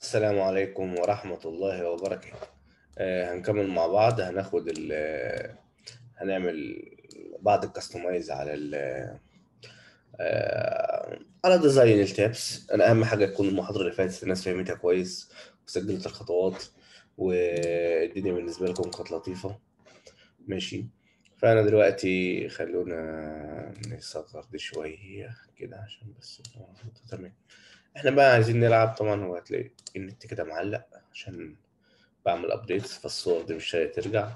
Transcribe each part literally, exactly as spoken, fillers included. السلام عليكم ورحمة الله وبركاته. آه هنكمل مع بعض، هناخد ال هنعمل بعض الكاستمايز على ال آه على ديزاين التابس. أنا أهم حاجة تكون المحاضرة اللي فاتت الناس فهمتها كويس وسجلت الخطوات والدنيا بالنسبة لكم كانت لطيفة، ماشي. فأنا دلوقتي خلونا نصغر دي شوية كده عشان بس تمام. احنا بقى عايزين نلعب، طبعا هو هتلاقي النت كده معلق عشان بعمل ابديتس فالصور دي مش هترجع،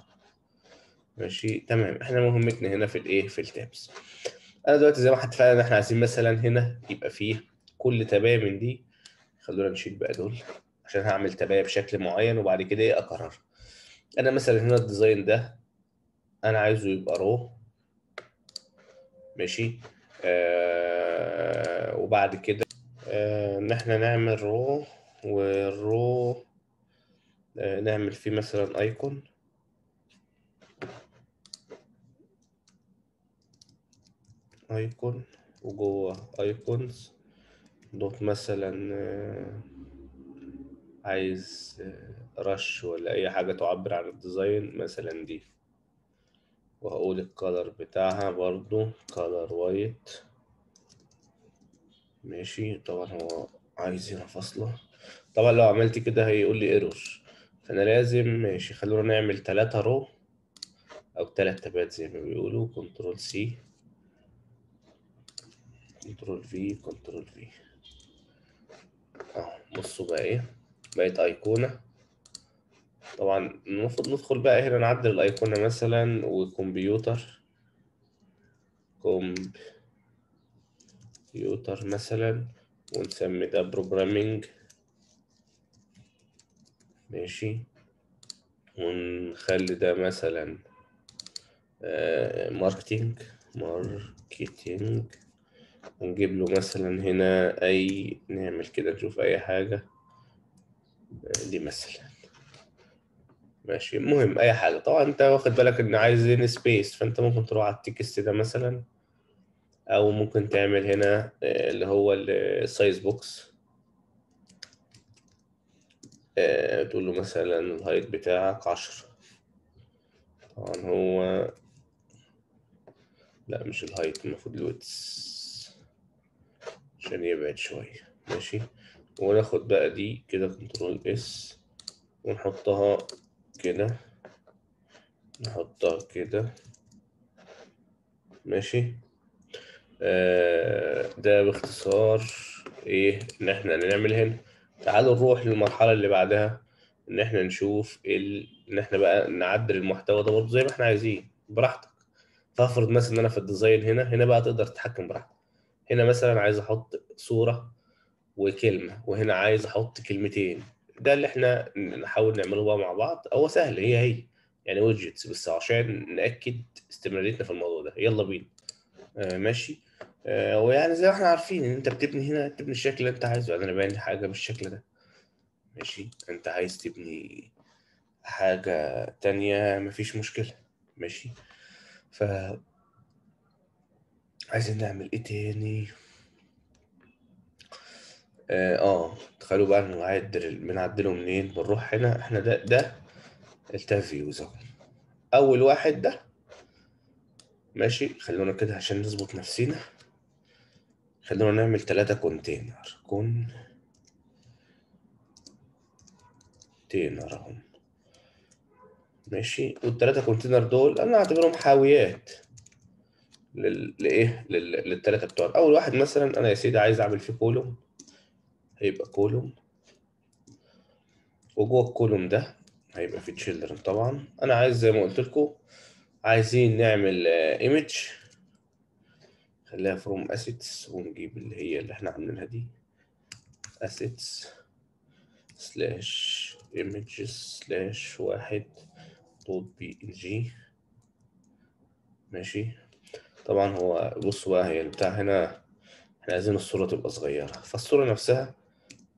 ماشي تمام. احنا مهمتنا هنا في الايه، في التابس. انا دلوقتي زي ما حد فعلا احنا عايزين مثلا هنا يبقى فيه كل تبايه من دي، خلونا نشيل بقى دول عشان هعمل تبايه بشكل معين وبعد كده ايه اكرر. انا مثلا هنا الديزاين ده انا عايزه يبقى رو، ماشي. آه وبعد كده ان احنا نعمل رو، والرو نعمل فيه مثلا ايكون، ايكون وجوه ايكونز دوت. مثلا عايز رش ولا اي حاجه تعبر عن الديزاين مثلا دي، وهقول الكالر بتاعها برضو كالر وايت، ماشي. طبعا هو عايز هنا فاصله، طبعا لو عملت كده هيقول لي ايرور، فانا لازم ماشي. خلونا نعمل ثلاثة رو او ثلاث تبات زي ما بيقولوا، كنترول سي كنترول في كنترول في اهو. بصوا بقى ايه بقت ايقونه. طبعا المفروض ندخل بقى هنا نعدل الايقونه مثلا، وكمبيوتر كومب كمبيوتر مثلا، ونسمي ده بروجرامينج، ماشي. ونخلي ده مثلا ماركتينج ماركتينج ونجيب له مثلا هنا اي، نعمل كده نشوف اي حاجة دي مثلا، ماشي. المهم اي حاجة. طبعا انت واخد بالك ان عايزين سبيس، فانت ممكن تروح على التكست ده مثلا، او ممكن تعمل هنا اللي هو السايز بوكس، تقول له مثلا الهايت بتاعك عشرة. طبعا هو لا مش الهايت، المفروض الويتس عشان يبعد شويه، ماشي. وناخد بقى دي كده كنترول اس ونحطها كده، نحطها كده، ماشي. ده باختصار ايه ان احنا نعمل هنا. تعالوا نروح للمرحله اللي بعدها، ان احنا نشوف ال... ان احنا بقى نعدل المحتوى ده برضه زي ما احنا عايزين براحتك. فافرض مثلا ان انا في الديزاين هنا، هنا بقى تقدر تتحكم براحتك. هنا مثلا عايز احط صوره وكلمه، وهنا عايز احط كلمتين. ده اللي احنا نحاول نعمله بقى مع بعض. هو سهل، هي هي يعني ويدجتس، بس عشان ناكد استمراريتنا في الموضوع ده يلا بينا، آه ماشي. آه ويعني زي ما احنا عارفين ان انت بتبني هنا، تبني الشكل اللي انت عايزه. يعني انا باني حاجه بالشكل ده، ماشي. انت عايز تبني حاجه تانية مفيش مشكله، ماشي. ف عايزين نعمل ايه تاني؟ اه, آه. تخيلوا بقى نعدل، بنعدله منين؟ بنروح هنا احنا ده ده التافيوز، اول واحد ده، ماشي. خلونا كده عشان نظبط نفسينا، خلونا نعمل ثلاثة كونتينر كونتينر اهم، ماشي. والثلاثة كونتينر دول انا اعتبرهم حاويات لل... لايه لل... للثلاثة بتوع اول واحد. مثلا انا يا سيدي عايز اعمل فيه كولوم، هيبقى كولوم، وجوه الكولوم ده هيبقى فيه تشيلدرن. طبعا انا عايز زي ما قلت لكم عايزين نعمل ايمج، خليها فروم اسيتس، ونجيب اللي هي اللي احنا عاملينها دي اسيتس سلاش ايمجز سلاش واحد دوت بي ان جي، ماشي. طبعا هو بصوا بقى هي البتاع هنا، احنا عايزين الصورة تبقى صغيرة، فالصورة نفسها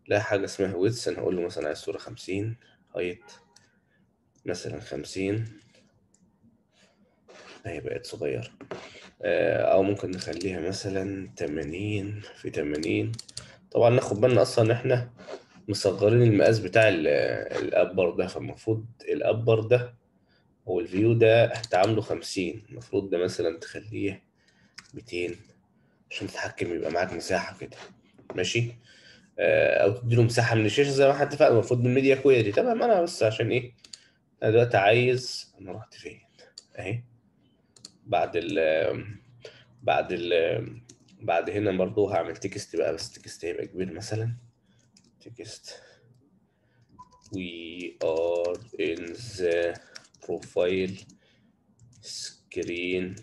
لها حاجة اسمها ويتس. انا هقول له مثلا عايز صورة خمسين، هايت مثلا خمسين، هي بقت صغيرة. أو ممكن نخليها مثلا تمانين في تمانين. طبعا ناخد بالنا أصلا إن إحنا مصغرين المقاس بتاع ال- الابر ده، فالمفروض الابر ده او الفيو ده هتعامله خمسين، المفروض ده مثلا تخليه ميتين عشان تتحكم، يبقى معاك مساحة كده ماشي، آه، او تديله مساحة من الشاشة زي ما احنا اتفقنا المفروض بالميديا كويري. تمام. انا بس عشان ايه انا دلوقتي عايز، انا رحت فين اهي بعد ال بعد ال بعد هنا برضو هعمل تكست بقى، بس تكست هيبقى كبير مثلا تكست we are in the profile screen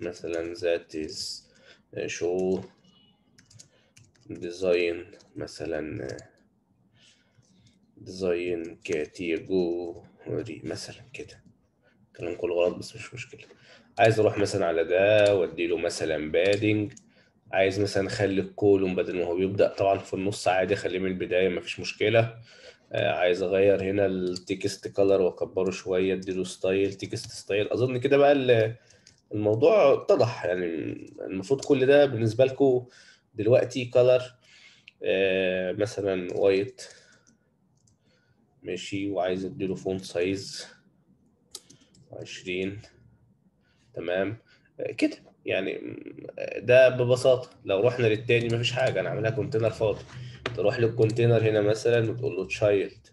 مثلا that is show design مثلا design category مثلا كده. الكلام كله غلط بس مش مشكلة. عايز اروح مثلا على ده واديله مثلا بادنج، عايز مثلا اخلي الكولوم بدل ما هو بيبدأ طبعا في النص عادي اخليه من البداية مفيش مشكلة. عايز اغير هنا التكست كلر واكبره شوية اديله ستايل تكست ستايل. اظن كده بقى الموضوع اتضح يعني. المفروض كل ده بالنسبة لكم دلوقتي كلر مثلا وايت ماشي، وعايز اديله فونت سايز عشرين تمام كده يعني. ده ببساطة. لو رحنا للتاني مفيش حاجة، أنا عاملها كونتينر فاضي. تروح للكونتينر هنا مثلا وتقول له تشايلد،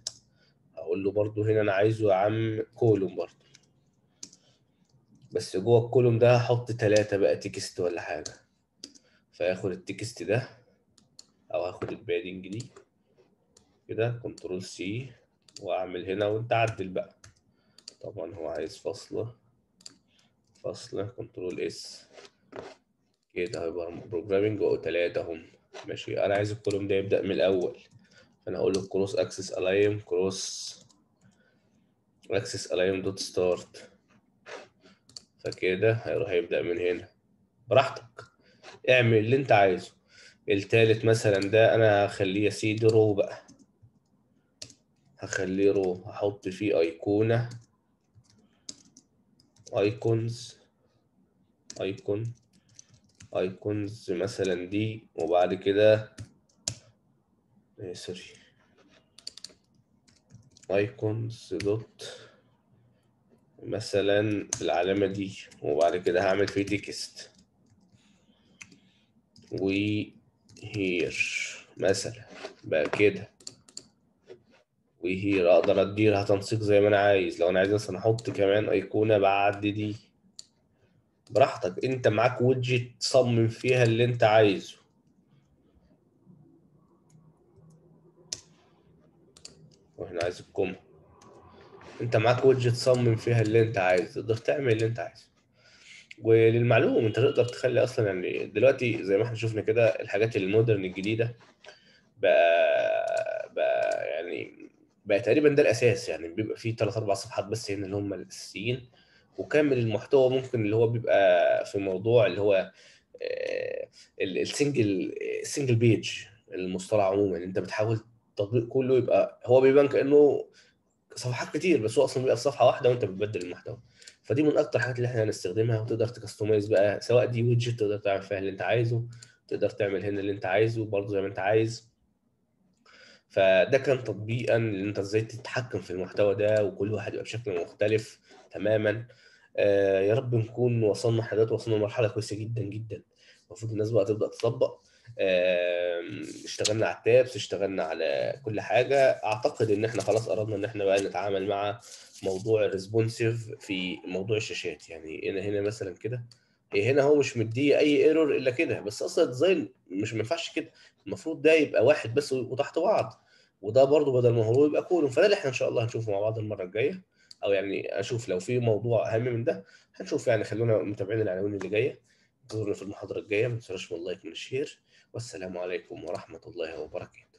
أقول له برضو هنا أنا عايزه يا عم كولوم برضو، بس جوه الكولوم ده هحط تلاتة بقى تكست ولا حاجة، فآخد التكست ده أو هاخد البادنج دي كده كنترول سي وأعمل هنا وأنت عدل بقى. طبعا هو عايز فاصلة فاصلة كنترول اس كده هيبقى بروجرامنج وهو تلاتة هم ماشي. أنا عايز الكولوم ده يبدأ من الأول، فأنا هقول له كروس أكسس ألايم كروس أكسس ألايم دوت ستارت، فكده هيروح يبدأ من هنا. براحتك اعمل اللي أنت عايزه. التالت مثلا ده أنا هخليه يا سيدي رو بقى، هخليه رو هحط فيه أيقونة ايكونز ايكون ايكونز مثلا دي، وبعد كده سوري ايكونز دوت مثلا العلامه دي، وبعد كده هعمل فيه تكست وي هير مثلا بقى كده وهي، اقدر اديلها تنسيق زي ما انا عايز. لو انا عايز مثلا احط كمان ايقونه بعد دي براحتك، انت معاك ويدجت تصمم فيها اللي انت عايزه. واحنا عايز الكم انت معاك ويدجت تصمم فيها اللي انت عايزه، تقدر تعمل اللي انت عايزه. وللمعلومه انت تقدر تخلي اصلا يعني دلوقتي زي ما احنا شفنا كده الحاجات المودرن الجديده بقى بقى يعني بقى تقريبا ده الاساس يعني، بيبقى فيه ثلاث اربع صفحات بس هنا اللي هم الاساسيين، وكامل المحتوى ممكن اللي هو بيبقى في موضوع اللي هو السنجل سنجل بيج المصطلح عموما. انت بتحاول التطبيق كله يبقى هو بيبان كانه صفحات كتير، بس هو اصلا بيبقى في صفحه واحده وانت بتبدل المحتوى. فدي من اكتر الحاجات اللي احنا هنستخدمها، وتقدر تكستمايز بقى سواء دي ويدجت تقدر تعمل فيها اللي انت عايزه، تقدر تعمل هنا اللي انت عايزه برضه زي ما انت عايز. فده كان تطبيقا ان انت ازاي تتحكم في المحتوى ده، وكل واحد يبقى بشكل مختلف تماما. آه يا رب نكون وصلنا احنا دلوقتي وصلنا لمرحله كويسه جدا جدا، المفروض الناس بقى تبدا تطبق. آه اشتغلنا على التابس، اشتغلنا على كل حاجه. اعتقد ان احنا خلاص قربنا ان احنا بقى نتعامل مع موضوع الريسبونسيف في موضوع الشاشات. يعني هنا هنا مثلا كده هنا هو مش مديه اي ايرور الا كده، بس اصلا الديزاين مش ما ينفعش كده، المفروض ده يبقى واحد بس وتحت بعض، وده برضه بدل ما هو يبقى كولوم. فده اللي احنا ان شاء الله هنشوفه مع بعض المره الجايه، او يعني اشوف لو في موضوع اهم من ده هنشوف يعني. خلونا متابعين العناوين اللي جايه، انتظرونا في المحاضره الجايه، ما تنسوش من اللايك والشير، والسلام عليكم ورحمه الله وبركاته.